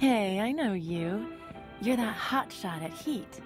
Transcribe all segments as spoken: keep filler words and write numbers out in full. Hey, I know you. You're that hotshot at H E A T.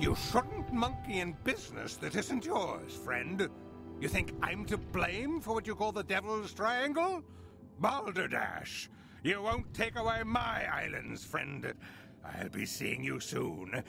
You shouldn't monkey in business that isn't yours, friend. You think I'm to blame for what you call the Devil's Triangle? Balderdash! You won't take away my islands, friend. I'll be seeing you soon.